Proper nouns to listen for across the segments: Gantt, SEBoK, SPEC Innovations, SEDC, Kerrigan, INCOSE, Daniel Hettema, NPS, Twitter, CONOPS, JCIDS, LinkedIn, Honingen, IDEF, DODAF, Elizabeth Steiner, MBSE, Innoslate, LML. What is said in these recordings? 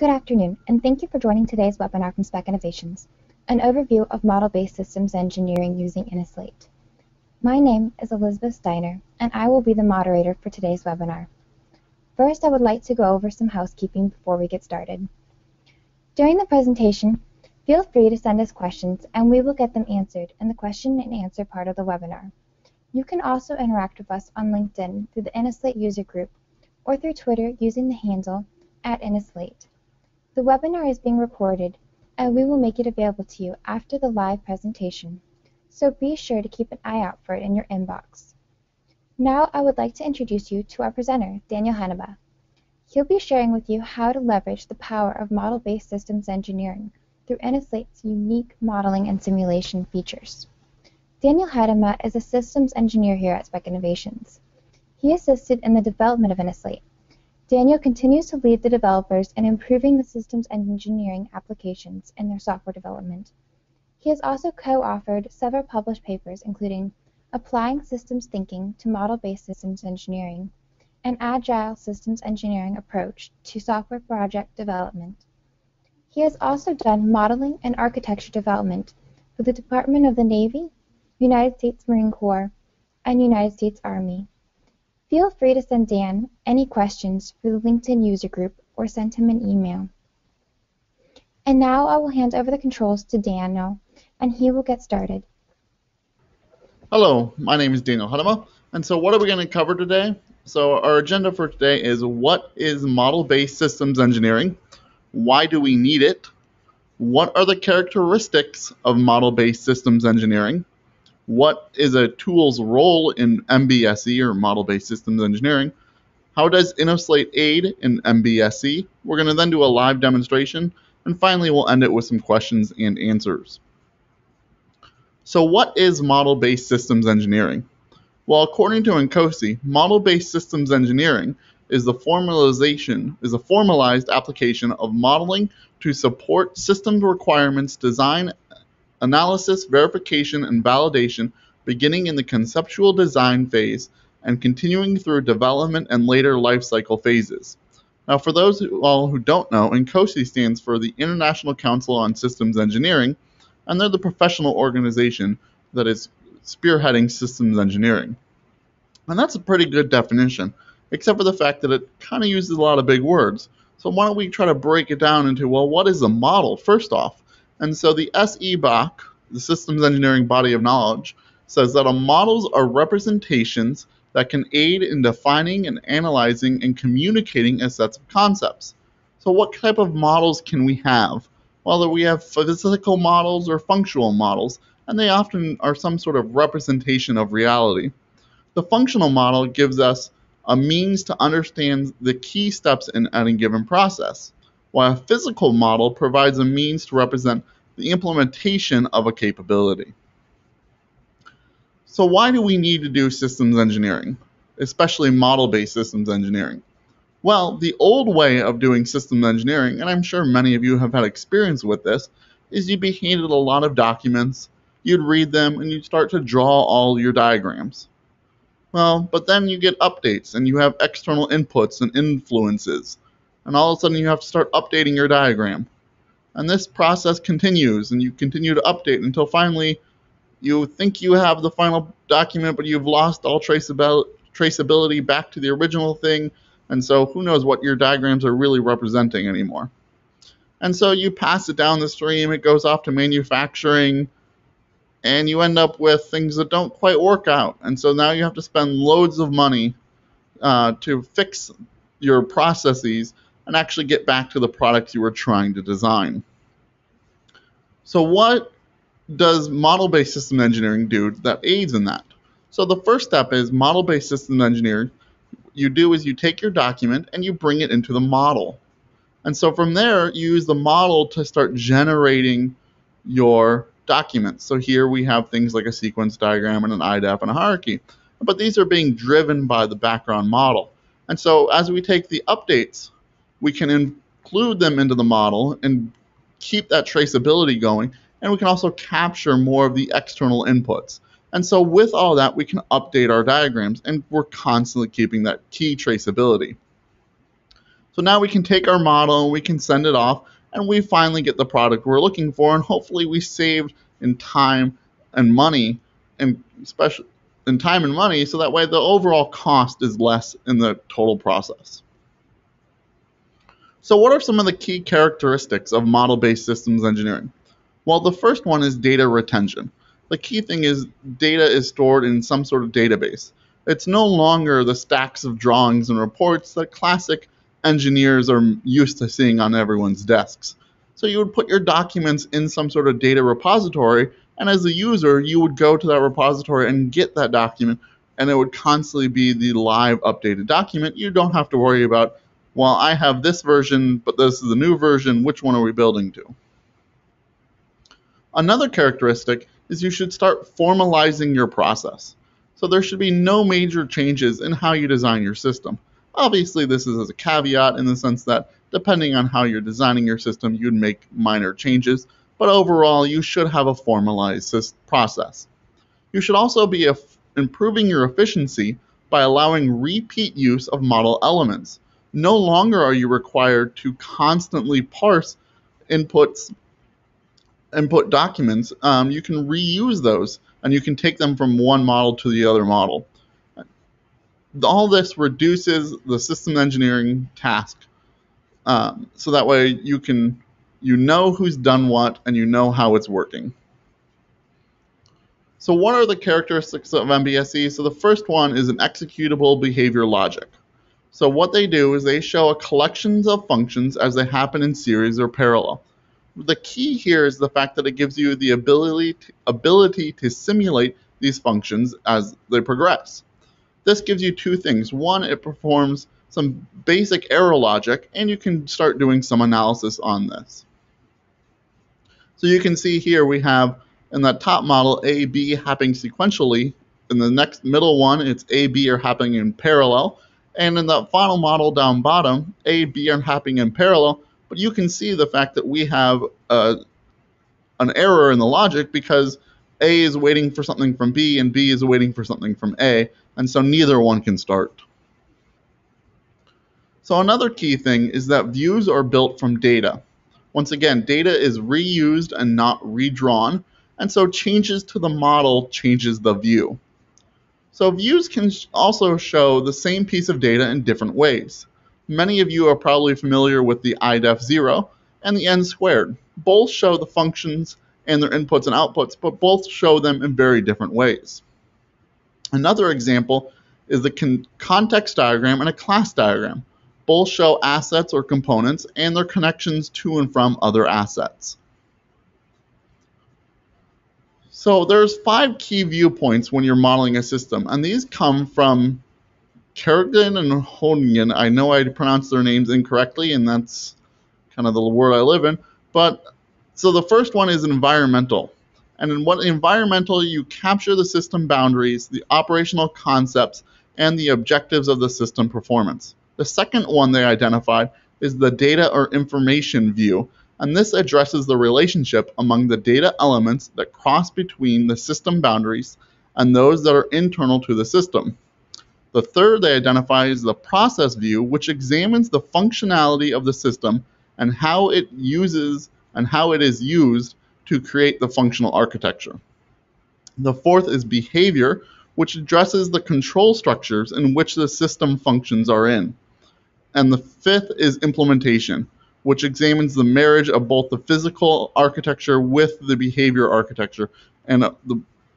Good afternoon, and thank you for joining today's webinar from SPEC Innovations, an overview of model-based systems engineering using Innoslate. My name is Elizabeth Steiner, and I will be the moderator for today's webinar. First, I would like to go over some housekeeping before we get started. During the presentation, feel free to send us questions, and we will get them answered in the question and answer part of the webinar. You can also interact with us on LinkedIn through the Innoslate user group, or through Twitter using the handle @Innoslate. The webinar is being recorded, and we will make it available to you after the live presentation, so be sure to keep an eye out for it in your inbox. Now I would like to introduce you to our presenter, Daniel Hettema. He'll be sharing with you how to leverage the power of model-based systems engineering through Innoslate's unique modeling and simulation features. Daniel Hettema is a systems engineer here at SPEC Innovations. He assisted in the development of Innoslate. Daniel continues to lead the developers in improving the systems engineering applications in their software development. He has also co-authored several published papers, including Applying Systems Thinking to Model-Based Systems Engineering, an Agile Systems Engineering Approach to Software Project Development. He has also done modeling and architecture development for the Department of the Navy, United States Marine Corps, and United States Army. Feel free to send Dan any questions through the LinkedIn user group or send him an email. And now I will hand over the controls to Daniel, and he will get started. Hello, my name is Daniel Hettema, and so what are we going to cover today? So our agenda for today is what is model-based systems engineering, why do we need it, what are the characteristics of model-based systems engineering, what is a tool's role in MBSE or model-based systems engineering, how does Innoslate aid in MBSE, we're going to then do a live demonstration, and finally we'll end it with some questions and answers. So what is model-based systems engineering? Well, according to INCOSE, model-based systems engineering is a formalized application of modeling to support system requirements, design, analysis, verification, and validation, beginning in the conceptual design phase and continuing through development and later life cycle phases. Now, for those who don't know, INCOSE stands for the International Council on Systems Engineering, and they're the professional organization that is spearheading systems engineering. And that's a pretty good definition, except for the fact that it kind of uses a lot of big words. So why don't we try to break it down into, well, what is a model, first off? And so the SEBoK, the Systems Engineering Body of Knowledge, says that models are representations that can aid in defining and analyzing and communicating as sets of concepts. So what type of models can we have? Well, we have physical models or functional models, and they often are some sort of representation of reality. The functional model gives us a means to understand the key steps in any given process, while a physical model provides a means to represent the implementation of a capability. So why do we need to do systems engineering, especially model-based systems engineering? Well, the old way of doing systems engineering, and I'm sure many of you have had experience with this, is you'd be handed a lot of documents, you'd read them, and you'd start to draw all your diagrams. Well, but then you get updates, and you have external inputs and influences, and all of a sudden you have to start updating your diagram. And this process continues, and you continue to update until finally you think you have the final document, but you've lost all traceability back to the original thing, and so who knows what your diagrams are really representing anymore. And so you pass it down the stream, it goes off to manufacturing, and you end up with things that don't quite work out. And so now you have to spend loads of money to fix your processes and actually get back to the product you were trying to design. So what does model-based system engineering do that aids in that? So the first step is model-based system engineering. You do is you take your document and you bring it into the model. And so from there, you use the model to start generating your documents. So here we have things like a sequence diagram and an IDEF and a hierarchy. But these are being driven by the background model. And so as we take the updates, we can include them into the model and keep that traceability going. And we can also capture more of the external inputs. And so with all that, we can update our diagrams, and we're constantly keeping that key traceability. So now we can take our model and we can send it off, and we finally get the product we're looking for, and hopefully we saved in time and money, and especially in time and money, so that way the overall cost is less in the total process. So what are some of the key characteristics of model-based systems engineering? Well, the first one is data retention. The key thing is data is stored in some sort of database. It's no longer the stacks of drawings and reports that classic engineers are used to seeing on everyone's desks. So you would put your documents in some sort of data repository, and as a user, you would go to that repository and get that document, and it would constantly be the live updated document. You don't have to worry about, well, I have this version, but this is the new version. Which one are we building to? Another characteristic is you should start formalizing your process. So there should be no major changes in how you design your system. Obviously, this is as a caveat in the sense that depending on how you're designing your system, you'd make minor changes. But overall, you should have a formalized process. You should also be improving your efficiency by allowing repeat use of model elements. No longer are you required to constantly parse input documents. You can reuse those, and you can take them from one model to the other model. All this reduces the system engineering task, so that way you know who's done what, and you know how it's working. So what are the characteristics of MBSE? So the first one is an executable behavior logic. So what they do is they show a collections of functions as they happen in series or parallel. The key here is the fact that it gives you the ability to simulate these functions as they progress. This gives you two things. One, it performs some basic error logic, and you can start doing some analysis on this. So you can see here we have in that top model A, B happening sequentially. In the next middle one, it's A, B are happening in parallel. And in the final model down bottom, A, B are happening in parallel. But you can see the fact that we have an error in the logic because A is waiting for something from B and B is waiting for something from A, and so neither one can start. So another key thing is that views are built from data. Once again, data is reused and not redrawn, and so changes to the model changes the view. So views can also show the same piece of data in different ways. Many of you are probably familiar with the IDEF 0 and the N squared. Both show the functions and their inputs and outputs, but both show them in very different ways. Another example is the context diagram and a class diagram. Both show assets or components and their connections to and from other assets. So there's 5 key viewpoints when you're modeling a system, and these come from Kerrigan and Honingen. I know I pronounced their names incorrectly, and that's kind of the world I live in. But so the first one is environmental. And in what environmental, you capture the system boundaries, the operational concepts, and the objectives of the system performance. The second one they identified is the data or information view. And this addresses the relationship among the data elements that cross between the system boundaries and those that are internal to the system. The third they identify is the process view, which examines the functionality of the system and how it is used to create the functional architecture. The fourth is behavior, which addresses the control structures in which the system functions are in. And the fifth is implementation, which examines the marriage of both the physical architecture with the behavior architecture and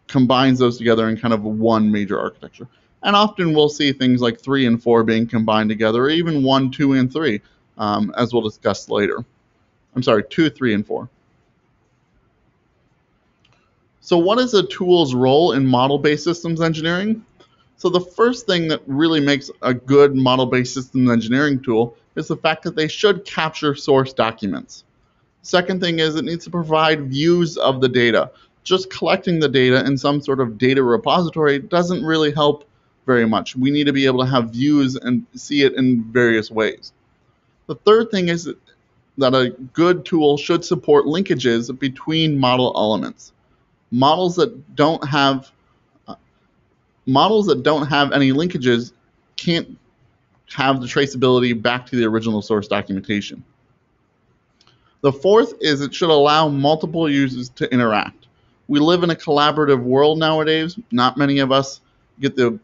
combines those together in kind of one major architecture. And often we'll see things like 3 and 4 being combined together, or even 1, 2, and 3, as we'll discuss later. I'm sorry, 2, 3, and 4. So what is a tool's role in model-based systems engineering? So the first thing that really makes a good model-based systems engineering tool is the fact that they should capture source documents. Second thing is it needs to provide views of the data. Just collecting the data in some sort of data repository doesn't really help very much. We need to be able to have views and see it in various ways. The third thing is that a good tool should support linkages between model elements. Models that don't have any linkages can't have the traceability back to the original source documentation. The fourth is it should allow multiple users to interact. We live in a collaborative world nowadays. Not many of us get the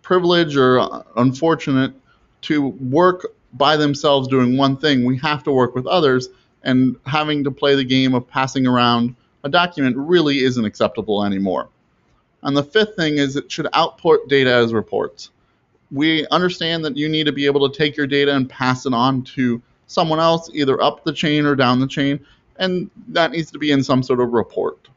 privilege or unfortunate to work by themselves doing one thing. We have to work with others, and having to play the game of passing around a document really isn't acceptable anymore. And the fifth thing is it should output data as reports. We understand that you need to be able to take your data and pass it on to someone else, either up the chain or down the chain, and that needs to be in some sort of report.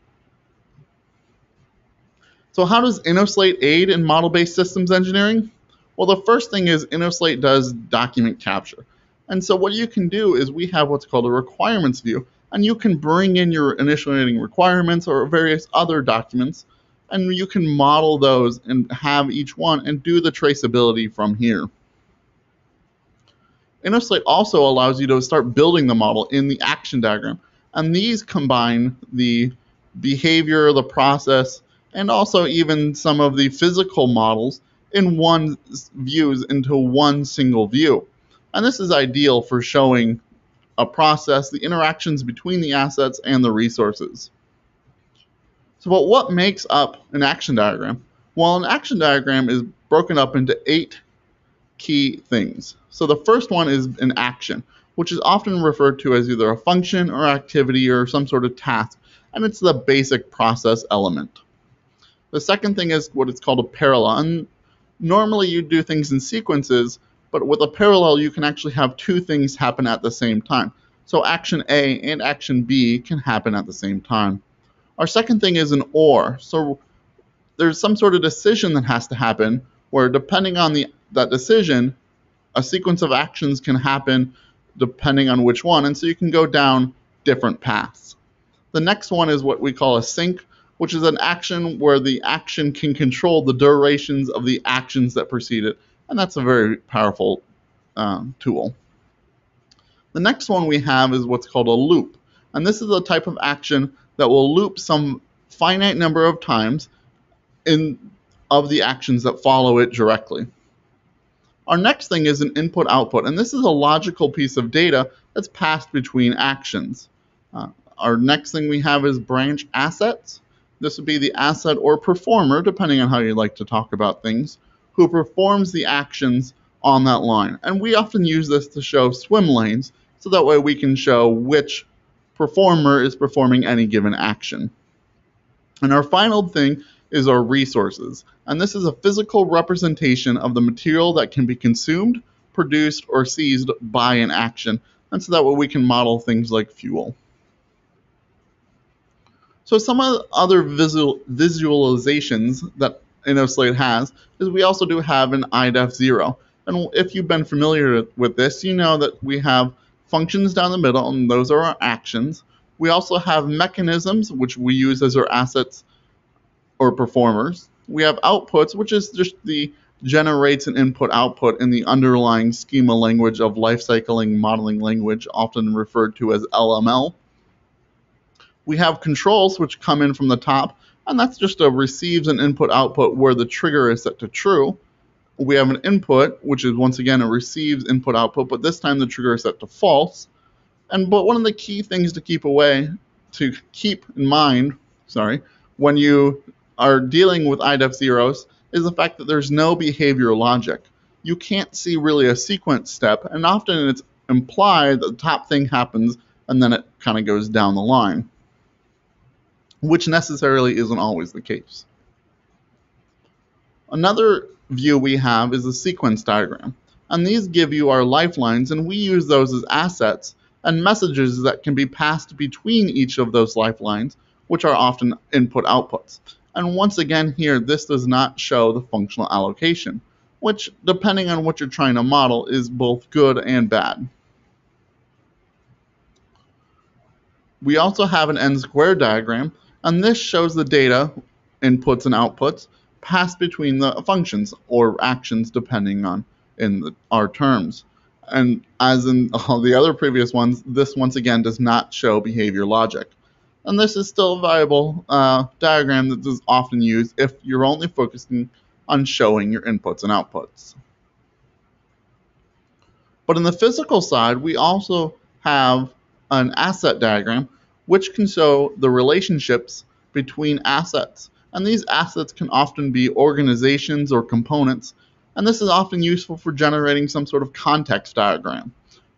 So how does Innoslate aid in model-based systems engineering? Well, the first thing is Innoslate does document capture. And so what you can do is we have what's called a requirements view, and you can bring in your initiating requirements or various other documents, and you can model those and have each one and do the traceability from here. Innoslate also allows you to start building the model in the action diagram, and these combine the behavior, the process, and also even some of the physical models in one views into one single view. And this is ideal for showing a process, the interactions between the assets and the resources. So, but what makes up an action diagram? Well, an action diagram is broken up into 8 key things. So the first one is an action, which is often referred to as either a function or activity or some sort of task, and it's the basic process element. The second thing is what is called a parallel, and normally you do things in sequences, but with a parallel you can actually have two things happen at the same time. So action A and action B can happen at the same time. Our second thing is an or, so there's some sort of decision that has to happen where, depending on that decision, a sequence of actions can happen depending on which one, and so you can go down different paths. The next one is what we call a sync, which is an action where the action can control the durations of the actions that precede it, and that's a very powerful tool. The next one we have is what's called a loop, and this is a type of action that will loop some finite number of times of the actions that follow it directly. Our next thing is an input-output, and this is a logical piece of data that's passed between actions. Our next thing we have is branch assets. This would be the asset or performer, depending on how you like to talk about things, who performs the actions on that line. And we often use this to show swim lanes, so that way we can show which performer is performing any given action. And our final thing is our resources, and this is a physical representation of the material that can be consumed, produced, or seized by an action, and so that way we can model things like fuel. So some of the other visualizations that Innoslate has is we also do have an IDEF 0, and if you've been familiar with this, you know that we have functions down the middle, and those are our actions. We also have mechanisms, which we use as our assets or performers. We have outputs, which is just the generates an input-output in the underlying schema language of life cycling modeling language, often referred to as LML. We have controls, which come in from the top, and that's just a receives an input-output where the trigger is set to true. We have an input, which is once again a receives input-output, but this time the trigger is set to false. But one of the key things to keep in mind, when you are dealing with IDEF zeros is the fact that there's no behavior logic. You can't see really a sequence step, and often it's implied that the top thing happens and then it kind of goes down the line, which necessarily isn't always the case. Another view we have is a sequence diagram, and these give you our lifelines, and we use those as assets and messages that can be passed between each of those lifelines, which are often input-outputs. And once again here, this does not show the functional allocation, which, depending on what you're trying to model, is both good and bad. We also have an n-squared diagram, and this shows the data, inputs and outputs, passed between the functions or actions, depending on our terms. And as in all the other previous ones, this once again does not show behavior logic. And this is still a viable diagram that is often used if you're only focusing on showing your inputs and outputs. But on the physical side, we also have an asset diagram, which can show the relationships between assets. And these assets can often be organizations or components. And this is often useful for generating some sort of context diagram.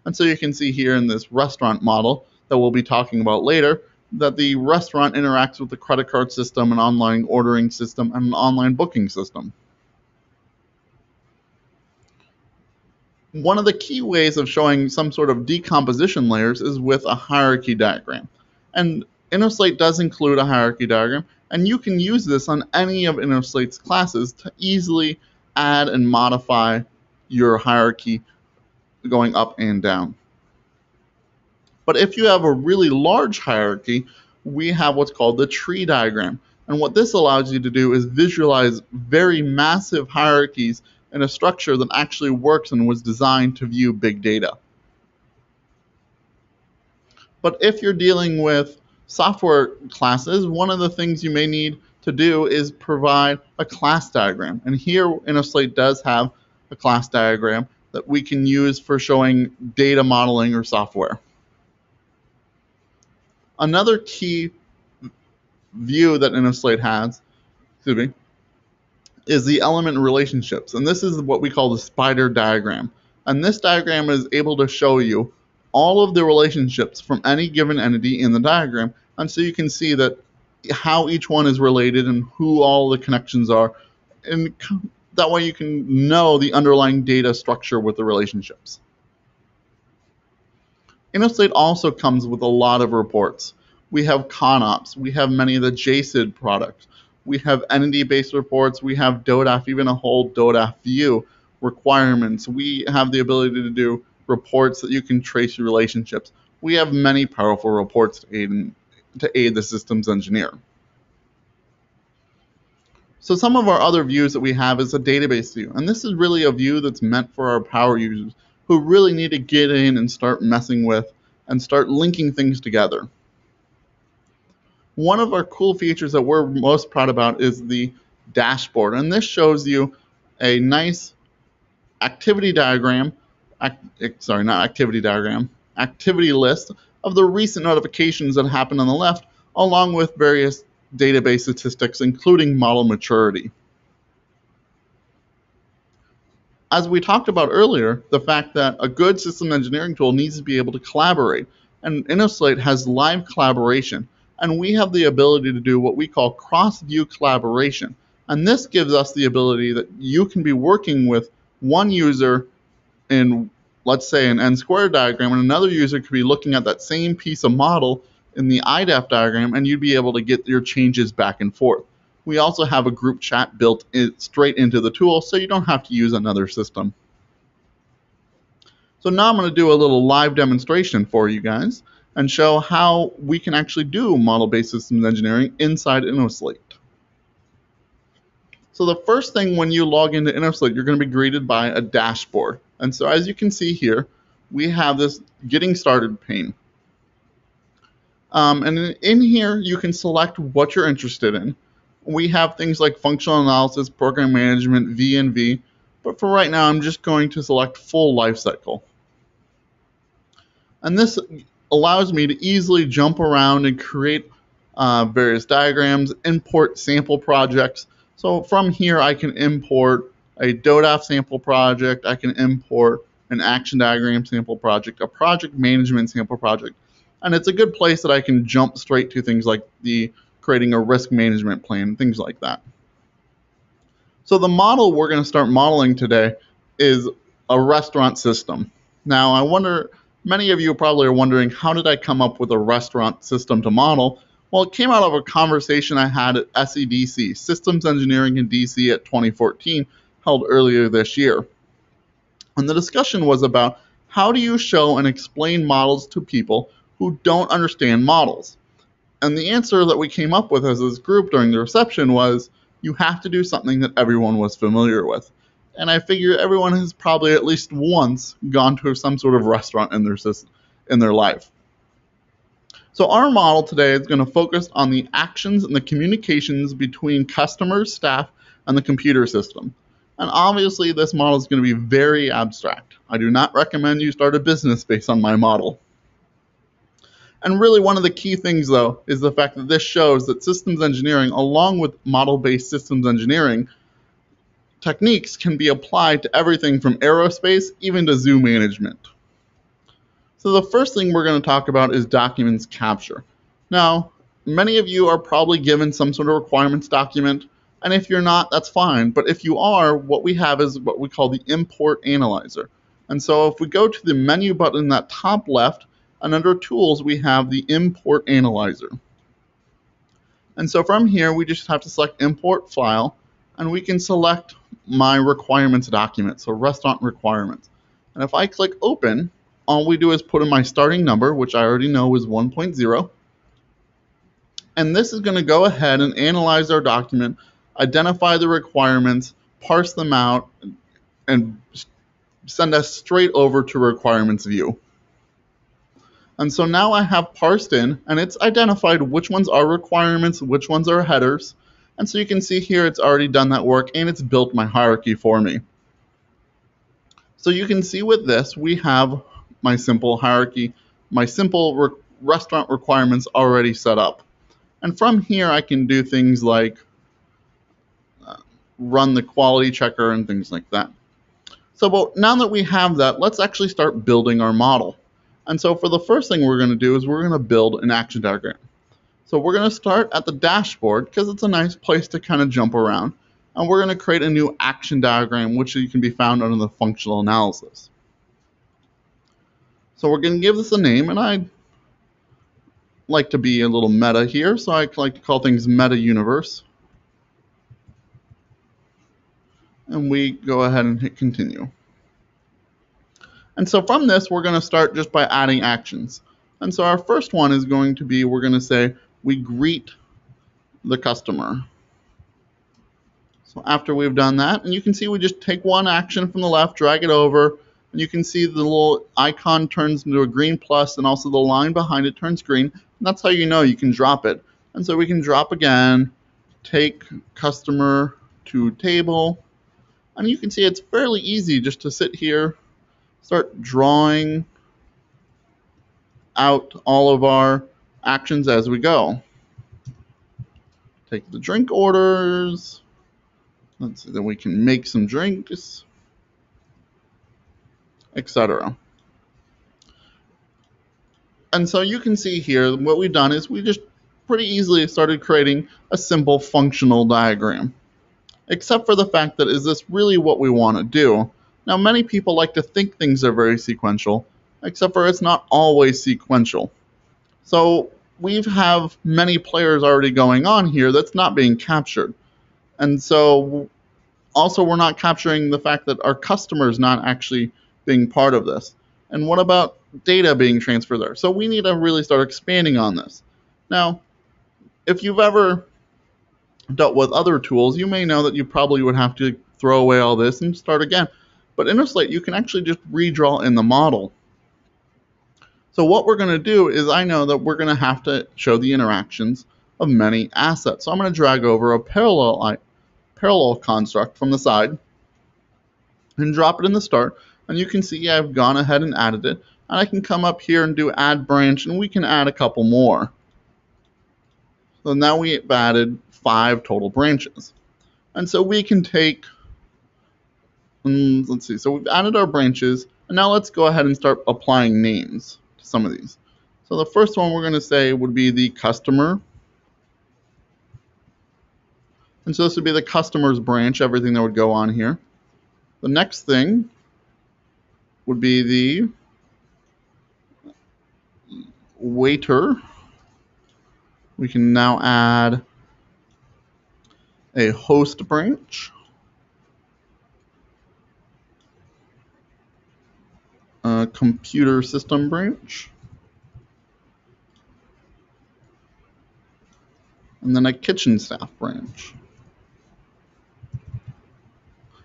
And so you can see here in this restaurant model that we'll be talking about later, that the restaurant interacts with the credit card system, an online ordering system, and an online booking system. One of the key ways of showing some sort of decomposition layers is with a hierarchy diagram. And Innoslate does include a hierarchy diagram, and you can use this on any of Innoslate's classes to easily add and modify your hierarchy going up and down. But if you have a really large hierarchy, we have what's called the tree diagram. And what this allows you to do is visualize very massive hierarchies in a structure that actually works and was designed to view big data. But if you're dealing with software classes, one of the things you may need to do is provide a class diagram. And here Innoslate does have a class diagram that we can use for showing data modeling or software. Another key view that Innoslate has, is the element relationships. And this is what we call the spider diagram. And this diagram is able to show you all of the relationships from any given entity in the diagram. And so you can see that how each one is related and who all the connections are. And that way you can know the underlying data structure with the relationships. Innoslate also comes with a lot of reports. We have CONOPS, we have many of the JCIDS products, we have entity-based reports, we have DODAF, even a whole DODAF view requirements. We have the ability to do reports that you can trace your relationships. We have many powerful reports to aid the systems engineer. So some of our other views that we have is a database view, and this is really a view that's meant for our power users who really need to get in and start messing with and start linking things together. One of our cool features that we're most proud about is the dashboard, and this shows you a nice activity diagram, activity list of the recent notifications that happened on the left, along with various database statistics, including model maturity. As we talked about earlier, the fact that a good system engineering tool needs to be able to collaborate, and Innoslate has live collaboration, and we have the ability to do what we call cross-view collaboration. And this gives us the ability that you can be working with one user in, let's say, an N-squared diagram, and another user could be looking at that same piece of model in the IDEF diagram, and you'd be able to get your changes back and forth. We also have a group chat built straight into the tool, so you don't have to use another system. So now I'm going to do a little live demonstration for you guys and show how we can actually do model-based systems engineering inside Innoslate. So the first thing when you log into Innoslate, you're going to be greeted by a dashboard. And so as you can see here, we have this getting started pane. And in here, you can select what you're interested in. We have things like functional analysis, program management, V&V, but for right now, I'm just going to select full lifecycle. And this allows me to easily jump around and create various diagrams, import sample projects. So from here, I can import a DODAF sample project, I can import an action diagram sample project, a project management sample project, and it's a good place that I can jump straight to things like creating a risk management plan, things like that. So the model we're going to start modeling today is a restaurant system. Now I wonder, many of you probably are wondering, how did I come up with a restaurant system to model? Well, it came out of a conversation I had at SEDC, Systems Engineering in DC at 2014, held earlier this year. And the discussion was about how do you show and explain models to people who don't understand models? And the answer that we came up with as this group during the reception was, you have to do something that everyone was familiar with. And I figure everyone has probably at least once gone to some sort of restaurant in their life. So our model today is going to focus on the actions and the communications between customers, staff, and the computer system. And obviously, this model is going to be very abstract. I do not recommend you start a business based on my model. And really, one of the key things, though, is the fact that this shows that systems engineering, along with model-based systems engineering, techniques can be applied to everything from aerospace even to zoo management. So the first thing we're going to talk about is documents capture. Now, many of you are probably given some sort of requirements document, and if you're not, that's fine. But if you are, what we have is what we call the import analyzer. And so if we go to the menu button in that top left, and under tools, we have the import analyzer. And so from here, we just have to select import file, and we can select my requirements document, so restaurant requirements. And if I click open, all we do is put in my starting number, which I already know is 1.0. And this is going to go ahead and analyze our document, identify the requirements, parse them out, and send us straight over to requirements view. And so now I have parsed in, and it's identified which ones are requirements, which ones are headers. And so you can see here it's already done that work, and it's built my hierarchy for me. So you can see with this, we have my simple hierarchy, my simple restaurant requirements already set up. And from here, I can do things like run the quality checker and things like that. So but now that we have that, let's actually start building our model. And so for the first thing we're going to do is we're going to build an action diagram. So we're going to start at the dashboard because it's a nice place to kind of jump around. And we're going to create a new action diagram, which can be found under the functional analysis. So we're going to give this a name, and I like to be a little meta here, so I like to call things meta universe. And we go ahead and hit continue. And so from this, we're going to start just by adding actions. And so our first one is going to be, we're going to say, we greet the customer. So after we've done that, and you can see we just take one action from the left, drag it over, and you can see the little icon turns into a green plus, and also the line behind it turns green. And that's how you know you can drop it. And so we can drop again, take customer to table, and you can see it's fairly easy just to sit here, start drawing out all of our actions as we go. Take the drink orders. Let's see, then we can make some drinks, etc. And so you can see here what we've done is we just pretty easily started creating a simple functional diagram. Except for the fact that, is this really what we want to do? Now, many people like to think things are very sequential, except for it's not always sequential. So we have many players already going on here that's not being captured. And so also we're not capturing the fact that our customer is not actually being part of this. And what about data being transferred there? So we need to really start expanding on this. Now, if you've ever dealt with other tools, you may know that you probably would have to throw away all this and start again. But Innoslate, you can actually just redraw in the model. So what we're going to do is, I know that we're going to have to show the interactions of many assets. So I'm going to drag over a parallel construct from the side and drop it in the start. And you can see I've gone ahead and added it. And I can come up here and do add branch, and we can add a couple more. So now we've added 5 total branches. And so we can take... let's see, so we've added our branches, and now let's go ahead and start applying names to some of these. So the first one we're going to say would be the customer. And so this would be the customer's branch, everything that would go on here. The next thing would be the waiter. We can now add a host branch. Computer system branch, and then a kitchen staff branch.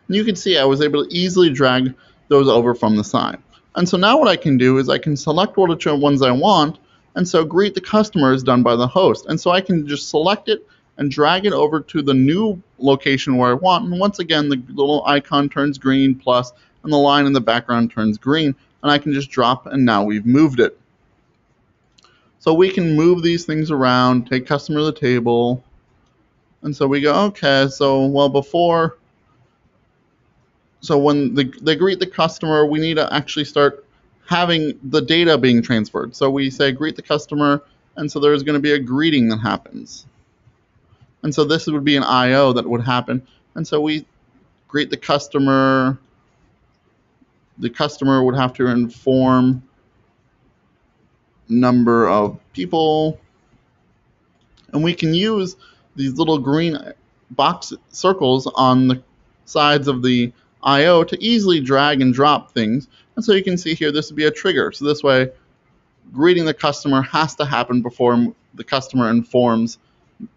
And you can see I was able to easily drag those over from the side. And so now what I can do is I can select which ones I want, and so greet the customer is done by the host. And so I can just select it and drag it over to the new location where I want. And once again, the little icon turns green plus, and the line in the background turns green, and I can just drop, and now we've moved it. So we can move these things around, take customer to the table, and so we go, okay, so well before, so when they greet the customer, we need to actually start having the data being transferred. So we say greet the customer, and so there's going to be a greeting that happens. And so this would be an I.O. that would happen. And so we greet the customer. The customer would have to inform number of people. And we can use these little green box circles on the sides of the I.O. to easily drag and drop things. And so you can see here, this would be a trigger. So this way, greeting the customer has to happen before the customer informs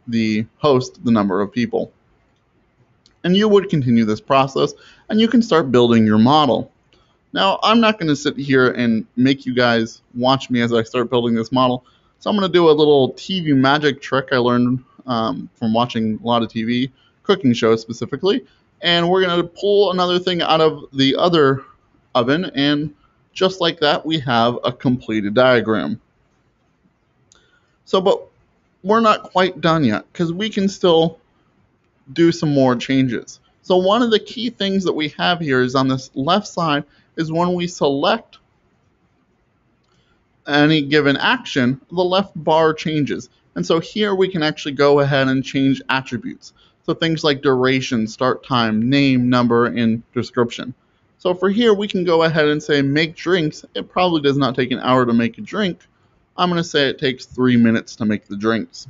the host the number of people. And you would continue this process, and you can start building your model. Now, I'm not going to sit here and make you guys watch me as I start building this model. So I'm going to do a little TV magic trick I learned from watching a lot of TV, cooking shows specifically. And we're going to pull another thing out of the other oven, and just like that, we have a completed diagram. So, but we're not quite done yet, because we can still do some more changes. So one of the key things that we have here is on this left side is when we select any given action, the left bar changes. And so here we can actually go ahead and change attributes. So things like duration, start time, name, number, and description. So for here, we can go ahead and say make drinks. It probably does not take an hour to make a drink. I'm going to say it takes 3 minutes to make the drinks.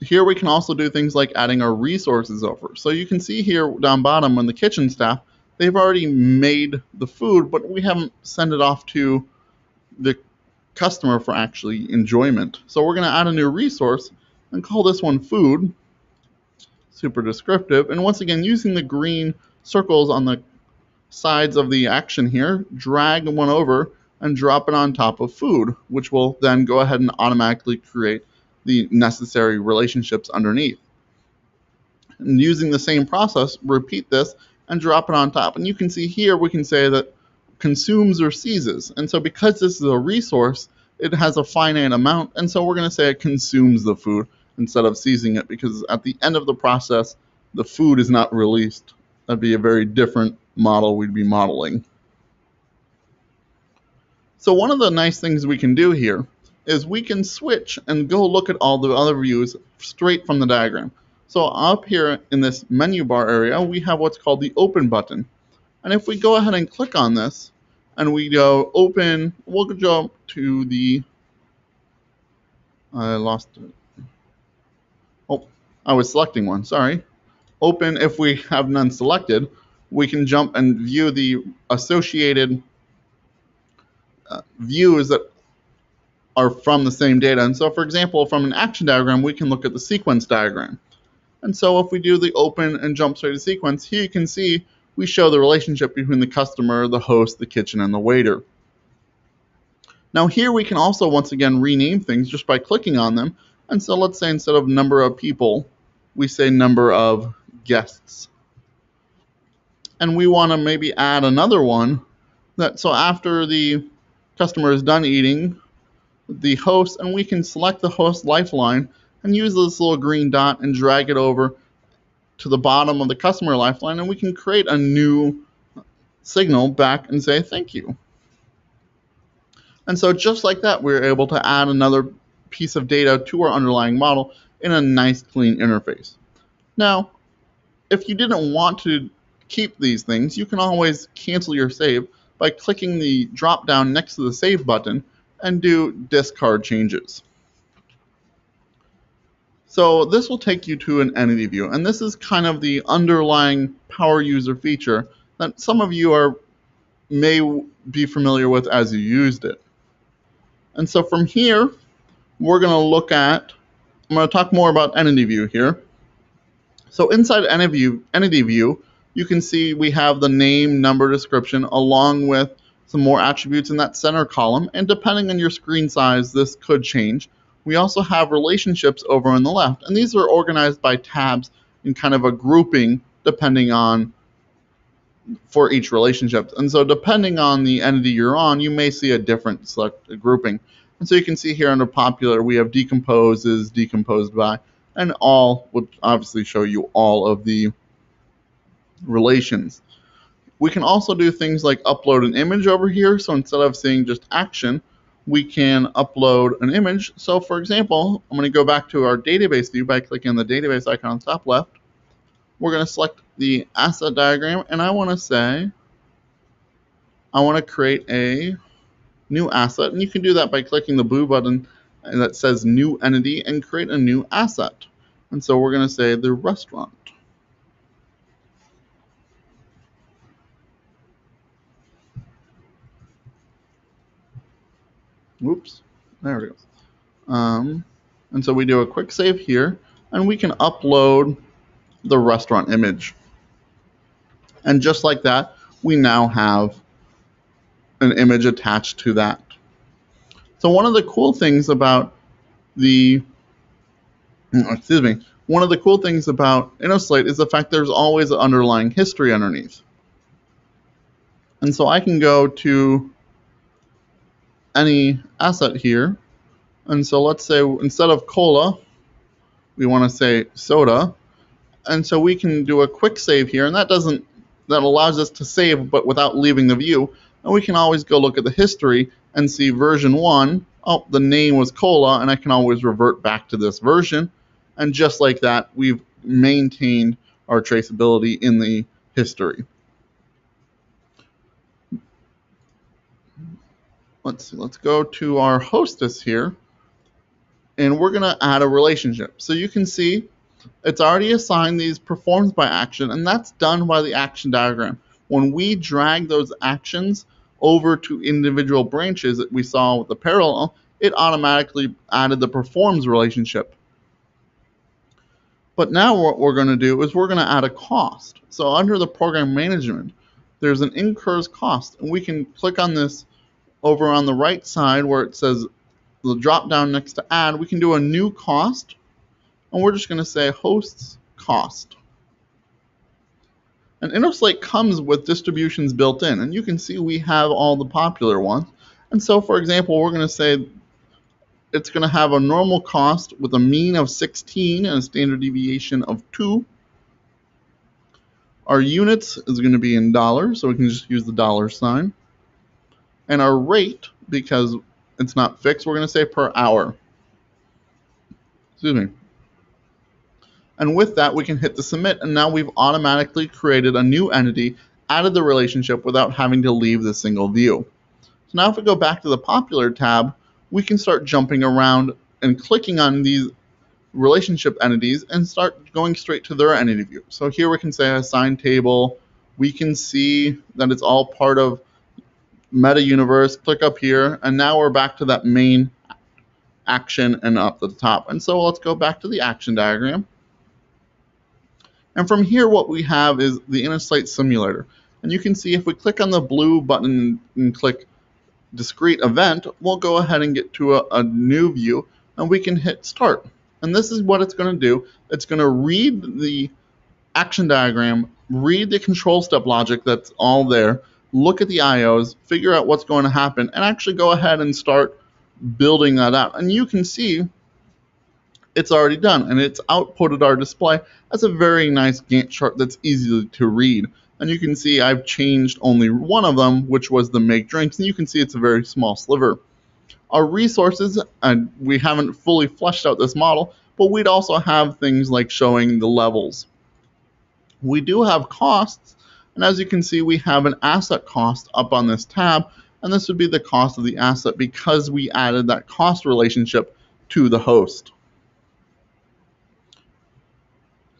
Here we can also do things like adding our resources over. So you can see here down bottom on the kitchen staff, they've already made the food, but we haven't sent it off to the customer for actually enjoyment. So we're going to add a new resource and call this one food, super descriptive. And once again, using the green circles on the sides of the action here, drag one over and drop it on top of food, which will then go ahead and automatically create the necessary relationships underneath. And using the same process, repeat this and drop it on top. And you can see here, we can say that consumes or seizes. And so because this is a resource, it has a finite amount. And so we're going to say it consumes the food instead of seizing it, because at the end of the process, the food is not released. That'd be a very different model we'd be modeling. So one of the nice things we can do here is we can switch and go look at all the other views straight from the diagram. So up here in this menu bar area, we have what's called the open button. And if we go ahead and click on this and we go open, we'll jump to the, I lost it. Oh, I was selecting one, sorry. Open, if we have none selected, we can jump and view the associated views that are from the same data. And so, for example, from an action diagram, we can look at the sequence diagram. And so if we do the open and jump straight to sequence, here you can see we show the relationship between the customer, the host, the kitchen, and the waiter. Now here we can also, once again, rename things just by clicking on them. And so let's say instead of number of people, we say number of guests. And we want to maybe add another one that, so after the customer is done eating, the host, and we can select the host lifeline and use this little green dot and drag it over to the bottom of the customer lifeline, and we can create a new signal back and say thank you. And so just like that, we're able to add another piece of data to our underlying model in a nice clean interface. Now, if you didn't want to keep these things, you can always cancel your save by clicking the drop down next to the save button and do discard changes. So this will take you to an entity view, and this is kind of the underlying power user feature that some of you may be familiar with as you used it. And so from here, we're going to look at, I'm going to talk more about entity view here. So inside entity view, you can see we have the name, number, description, along with some more attributes in that center column. And depending on your screen size, this could change. we also have relationships over on the left. And these are organized by tabs in kind of a grouping depending on for each relationship. And so depending on the entity you're on, you may see a different select grouping. And so you can see here under popular, we have decomposes, decomposed by, and all, would obviously show you all of the relations. We can also do things like upload an image over here. So instead of seeing just action, we can upload an image. So for example, I'm going to go back to our database view by clicking the database icon on the top left. We're going to select the asset diagram, and I want to say, I want to create a new asset. And you can do that by clicking the blue button that says new entity and create a new asset. And so we're going to say the restaurant. Whoops, there it goes. And so we do a quick save here, and we can upload the restaurant image. And just like that, we now have an image attached to that. So one of the cool things about Innoslate is the fact there's always an underlying history underneath. And so I can go to any asset here, and so let's say instead of cola, we want to say soda, and so we can do a quick save here, and that allows us to save but without leaving the view, and we can always go look at the history and see version 1, oh, the name was cola, and I can always revert back to this version, and just like that, we've maintained our traceability in the history. Let's see, let's go to our hostess here, and we're going to add a relationship. So you can see it's already assigned these performs by action, and that's done by the action diagram. When we drag those actions over to individual branches that we saw with the parallel, it automatically added the performs relationship. But now what we're going to do is we're going to add a cost. So under the program management, there's an incurs cost, and we can click on this over on the right side where it says the drop down next to add, we can do a new cost, and we're just going to say hosts cost. And Innoslate comes with distributions built in, and you can see we have all the popular ones. And so for example, we're going to say it's going to have a normal cost with a mean of 16 and a standard deviation of 2. Our units is going to be in dollars, so we can just use the dollar sign. And our rate, because it's not fixed, we're going to say per hour. Excuse me. And with that, we can hit the submit, and now we've automatically created a new entity, added the relationship without having to leave the single view. So now if we go back to the popular tab, we can start jumping around and clicking on these relationship entities and start going straight to their entity view. So here we can say assign table. We can see that it's all part of meta universe, click up here, and now we're back to that main action and up at the top. And so let's go back to the action diagram. And from here, what we have is the Innoslate simulator. And you can see if we click on the blue button and click discrete event, we'll go ahead and get to a new view, and we can hit start. And this is what it's going to do. It's going to read the action diagram, read the control step logic that's all there, look at the IOs, figure out what's going to happen, and actually go ahead and start building that out. And you can see it's already done, and it's outputted our display as a very nice Gantt chart that's easy to read. And you can see I've changed only one of them, which was the make drinks, and you can see it's a very small sliver. Our resources, and we haven't fully fleshed out this model, but we'd also have things like showing the levels. We do have costs, and as you can see, we have an asset cost up on this tab, and this would be the cost of the asset because we added that cost relationship to the host.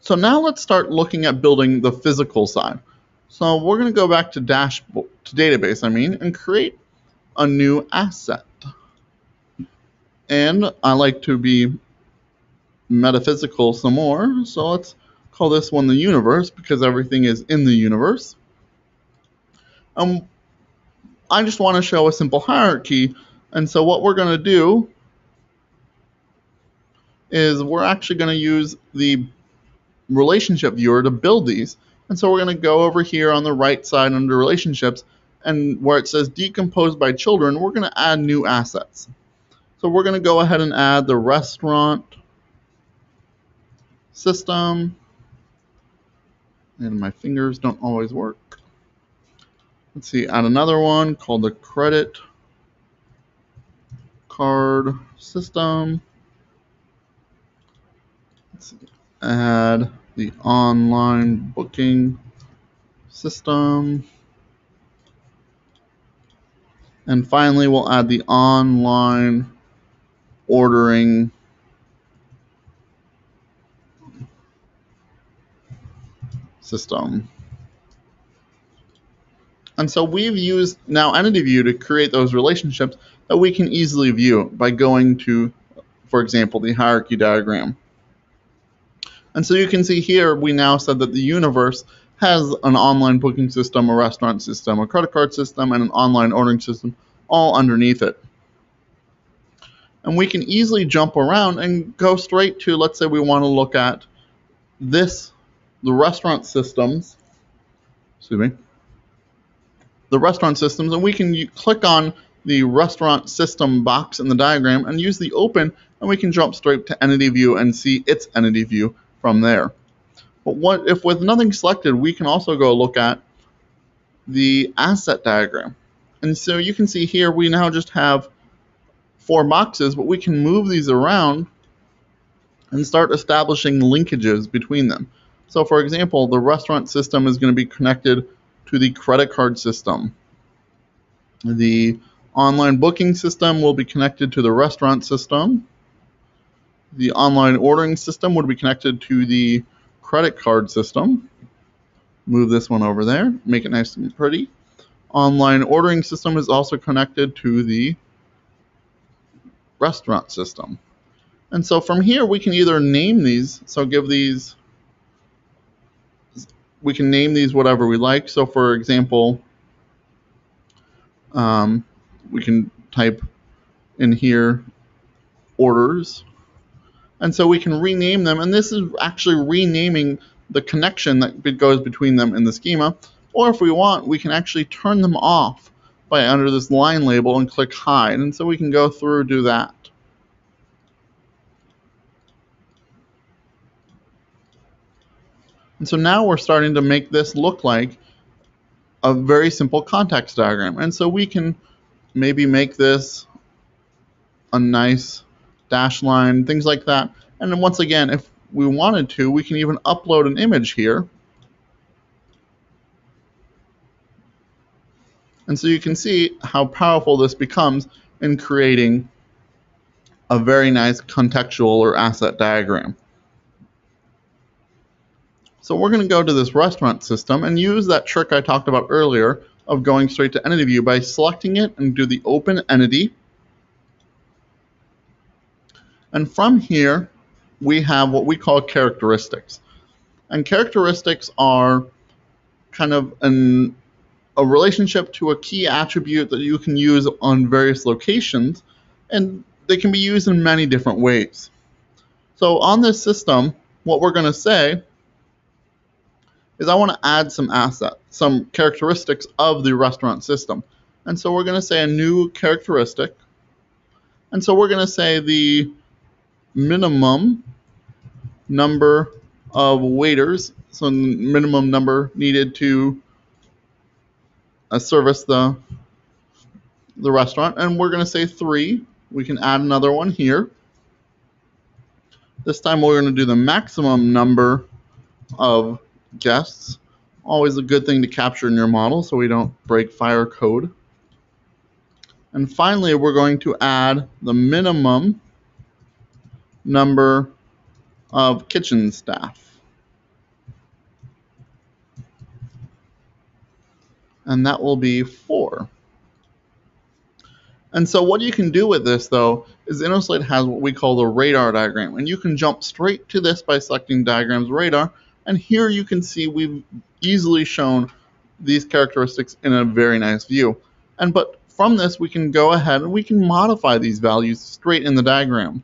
So now let's start looking at building the physical side. So we're going to go back to dashboard, to database, and create a new asset. And I like to be metaphysical some more, so let's call this one the universe because everything is in the universe. I just want to show a simple hierarchy, and so what we're going to do is we're actually going to use the relationship viewer to build these. And so we're going to go over here on the right side under relationships, and where it says decomposed by children, we're going to add new assets. So we're going to go ahead and add the restaurant system. And my fingers don't always work. Let's see, add another one called the credit card system. Let's see, add the online booking system. And finally, we'll add the online ordering system. And so we've used now Entity View to create those relationships that we can easily view by going to, for example, the hierarchy diagram. And so you can see here, we now said that the universe has an online booking system, a restaurant system, a credit card system, and an online ordering system all underneath it. And we can easily jump around and go straight to, let's say we want to look at this, the restaurant systems, and we can click on the restaurant system box in the diagram and use the open, and we can jump straight to Entity View and see its Entity View from there. But what if with nothing selected, we can also go look at the asset diagram. And so you can see here we now just have 4 boxes, but we can move these around and start establishing linkages between them. So for example, the restaurant system is going to be connected to the credit card system. The online booking system will be connected to the restaurant system. The online ordering system would be connected to the credit card system. Move this one over there, make it nice and pretty. Online ordering system is also connected to the restaurant system. And so from here we can either name these, so give these, we can name these whatever we like. So for example, we can type in here orders. And so we can rename them, and this is actually renaming the connection that goes between them in the schema. Or if we want, we can actually turn them off by under this line label and click hide. And so we can go through, do that. And so now we're starting to make this look like a very simple context diagram. And so we can maybe make this a nice dash line, things like that. And then once again, if we wanted to, we can even upload an image here. And so you can see how powerful this becomes in creating a very nice contextual or asset diagram. So we're going to go to this restaurant system and use that trick I talked about earlier of going straight to Entity View by selecting it and do the Open Entity. And from here, we have what we call characteristics. And characteristics are kind of a relationship to a key attribute that you can use on various locations, and they can be used in many different ways. So on this system, what we're going to say is I want to add some assets, some characteristics of the restaurant system. And so we're going to say a new characteristic. And so we're going to say the minimum number of waiters, so minimum number needed to service the restaurant, and we're going to say 3. We can add another one here. This time we're going to do the maximum number of guests, always a good thing to capture in your model so we don't break fire code. And finally, we're going to add the minimum number of kitchen staff. And that will be 4. And so what you can do with this, though, is Innoslate has what we call the radar diagram. And you can jump straight to this by selecting Diagrams Radar. And here you can see we've easily shown these characteristics in a very nice view. And but from this, we can go ahead and we can modify these values straight in the diagram.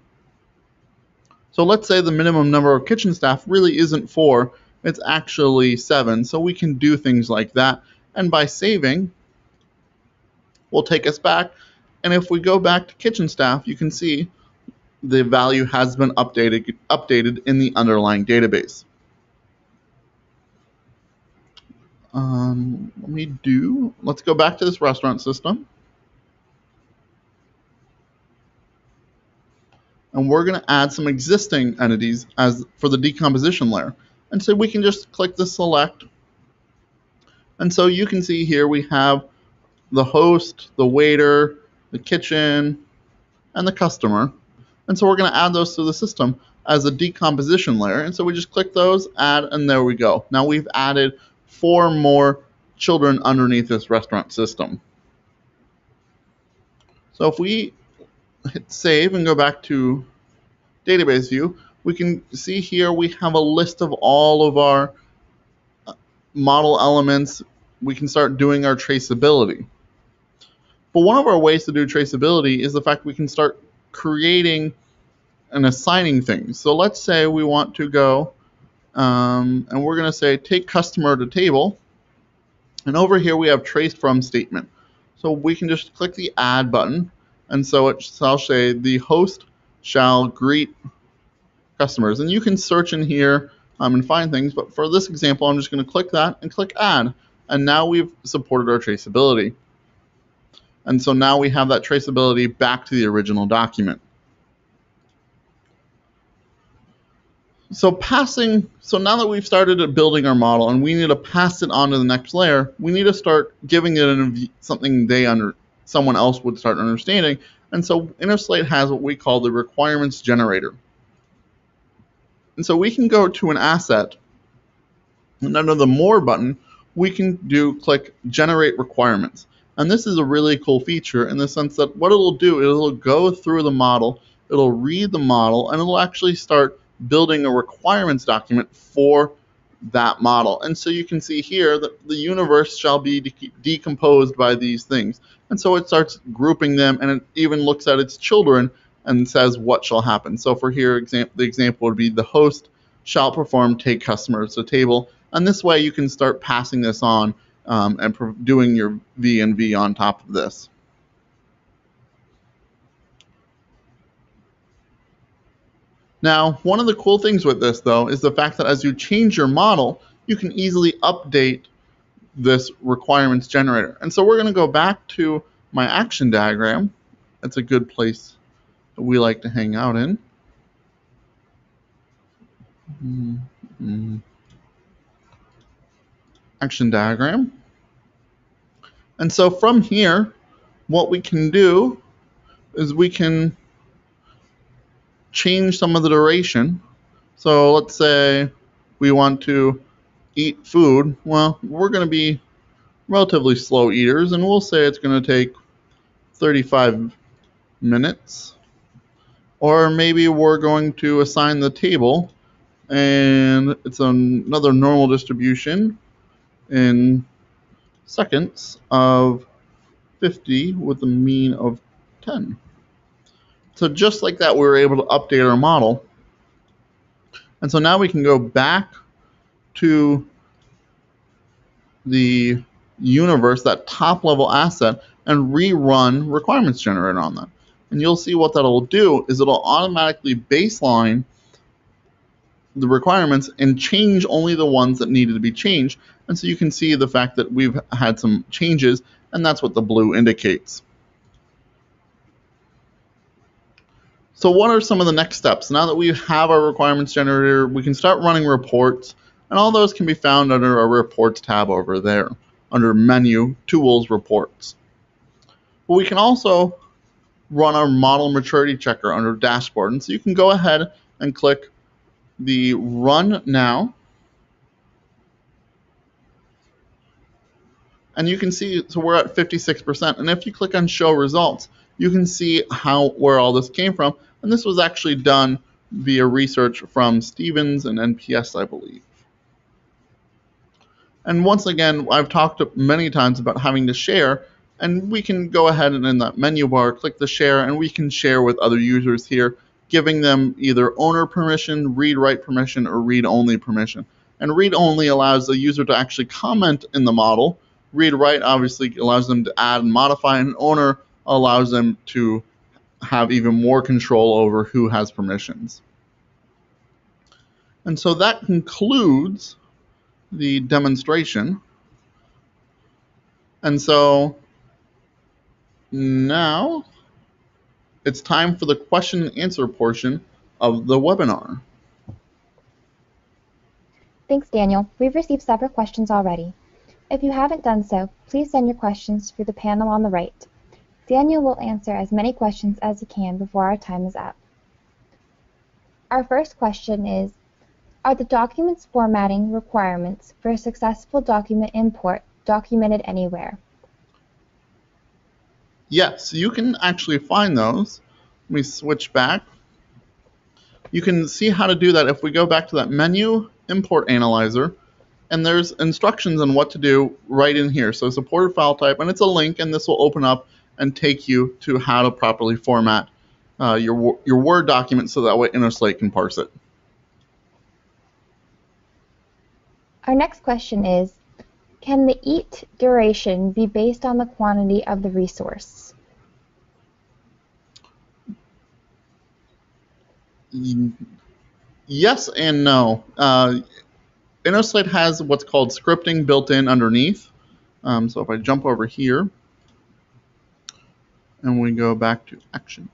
So let's say the minimum number of kitchen staff really isn't 4, it's actually 7. So we can do things like that. And by saving, will take us back. And if we go back to kitchen staff, you can see the value has been updated in the underlying database. Let's go back to this restaurant system. And we're going to add some existing entities as for the decomposition layer. And so we can just click the select. And so you can see here we have the host, the waiter, the kitchen, and the customer. And so we're going to add those to the system as a decomposition layer. And so we just click those, add, and there we go. Now we've added 4 more children underneath this restaurant system. So if we hit save and go back to database view, we can see here we have a list of all of our model elements. We can start doing our traceability. But one of our ways to do traceability is the fact we can start creating and assigning things. So let's say we want to go and we're going to say take customer to table, and over here we have trace from statement. So we can just click the add button, and so it shall say the host shall greet customers. And you can search in here and find things, but for this example I'm just going to click that and click add, and now we've supported our traceability. And so now we have that traceability back to the original document. So now that we've started building our model and we need to pass it on to the next layer, we need to start giving it something someone else would start understanding. And so Innoslate has what we call the requirements generator. And so we can go to an asset, and under the more button, we can click generate requirements. And this is a really cool feature in the sense that what it'll do is it'll go through the model, it'll read the model, and it'll actually start building a requirements document for that model. And so you can see here that the universe shall be decomposed by these things. And so it starts grouping them, and it even looks at its children and says what shall happen. So for here, the example would be the host shall perform take customers to table. And this way you can start passing this on and doing your V&V on top of this. Now, one of the cool things with this, though, is the fact that as you change your model, you can easily update this requirements generator. And so we're going to go back to my action diagram. That's a good place that we like to hang out in. Action diagram. And so from here, what we can do is we can change some of the duration. So let's say we want to eat food. Well, we're going to be relatively slow eaters, and we'll say it's going to take 35 minutes. Or maybe we're going to assign the table, and it's another normal distribution in seconds of 50 with a mean of 10. So just like that, we were able to update our model. And so now we can go back to the universe, that top level asset, and rerun requirements generator on that. And you'll see what that'll do is it'll automatically baseline the requirements and change only the ones that needed to be changed. And so you can see the fact that we've had some changes, and that's what the blue indicates. So what are some of the next steps? Now that we have our requirements generator, we can start running reports, and all those can be found under our reports tab over there, under menu, tools, reports. But we can also run our model maturity checker under dashboard. And so you can go ahead and click the run now, and you can see, so we're at 56%, and if you click on show results, you can see where all this came from, and this was actually done via research from Stevens and NPS, I believe. And once again, I've talked many times about having to share, and we can go ahead and in that menu bar click the share, and we can share with other users here. giving them either owner permission, read-write permission, or read-only permission. And read-only allows the user to actually comment in the model. Read-write obviously allows them to add and modify, and owner allows them to have even more control over who has permissions. And so that concludes the demonstration. And so now it's time for the question and answer portion of the webinar. Thanks, Daniel. We've received several questions already. If you haven't done so, please send your questions through the panel on the right. Daniel will answer as many questions as he can before our time is up. Our first question is, are the documents formatting requirements for a successful document import documented anywhere? Yes, you can actually find those. Let me switch back. You can see how to do that if we go back to that menu, Import Analyzer, and there's instructions on what to do right in here. So supported file type, and it's a link, and this will open up and take you to how to properly format your Word document so that way Innoslate can parse it. Our next question is, can the EAT duration be based on the quantity of the resource? Yes and no. Innoslate has what's called scripting built in underneath. So if I jump over here and we go back to action.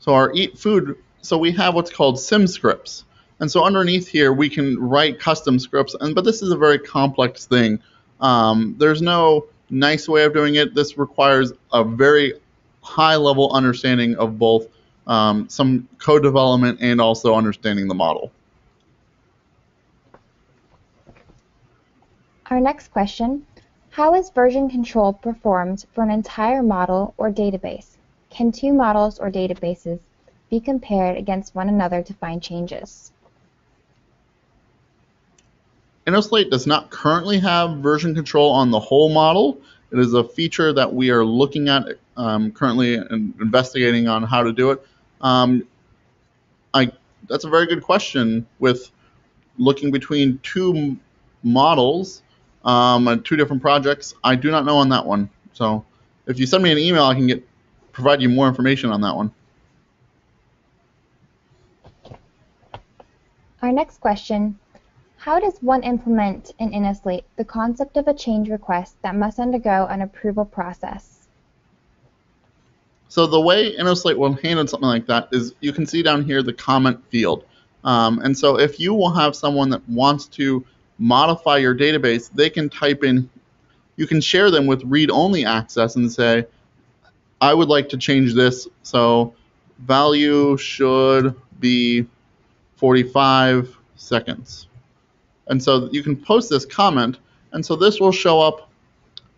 So our eat food, so we have what's called sim scripts. And so underneath here, we can write custom scripts, but this is a very complex thing. There's no nice way of doing it. This requires a very high level understanding of both some code development and also understanding the model. Our next question, how is version control performed for an entire model or database? Can two models or databases be compared against one another to find changes? Innoslate does not currently have version control on the whole model. It is a feature that we are looking at currently and investigating on how to do it. That's a very good question with looking between two models and two different projects. I do not know on that one. So if you send me an email, I can provide you more information on that one. Our next question. How does one implement in Innoslate the concept of a change request that must undergo an approval process? So the way Innoslate will handle something like that is you can see down here the comment field. And so if you will have someone that wants to modify your database, they can type in, you can share them with read-only access and say, I would like to change this, so value should be 45 seconds. And so you can post this comment, and so this will show up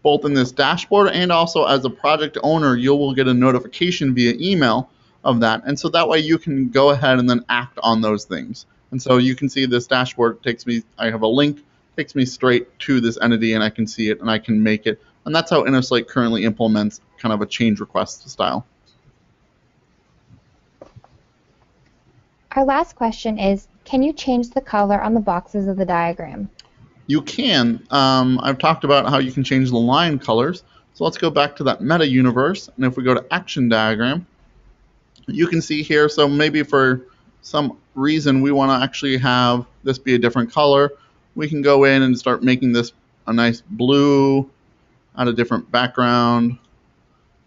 both in this dashboard and also as a project owner, you will get a notification via email of that. And so that way you can go ahead and then act on those things. And so you can see this dashboard takes me, I have a link, takes me straight to this entity and I can see it and I can make it. And that's how Innoslate currently implements kind of a change request style. Our last question is, can you change the color on the boxes of the diagram? You can. I've talked about how you can change the line colors. So let's go back to that meta universe. And if we go to action diagram, you can see here, so maybe for some reason we want to actually have this be a different color. We can go in and start making this a nice blue, add a different background,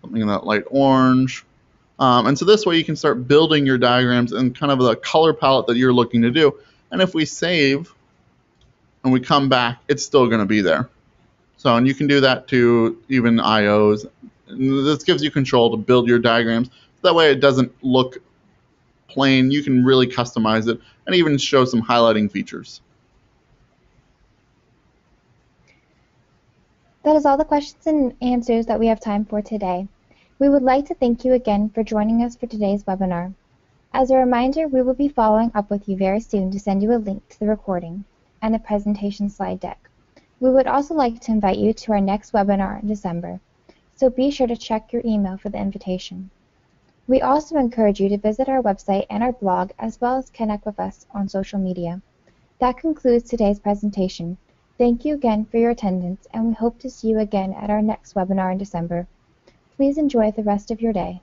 something in that light orange. And so this way you can start building your diagrams and kind of the color palette that you're looking to do. And if we save and we come back, it's still going to be there. So, and you can do that to even IOs. And this gives you control to build your diagrams. That way it doesn't look plain. You can really customize it and even show some highlighting features. That is all the questions and answers that we have time for today. We would like to thank you again for joining us for today's webinar. As a reminder, we will be following up with you very soon to send you a link to the recording and the presentation slide deck. We would also like to invite you to our next webinar in December, so be sure to check your email for the invitation. We also encourage you to visit our website and our blog, as well as connect with us on social media. That concludes today's presentation. Thank you again for your attendance, and we hope to see you again at our next webinar in December. Please enjoy the rest of your day.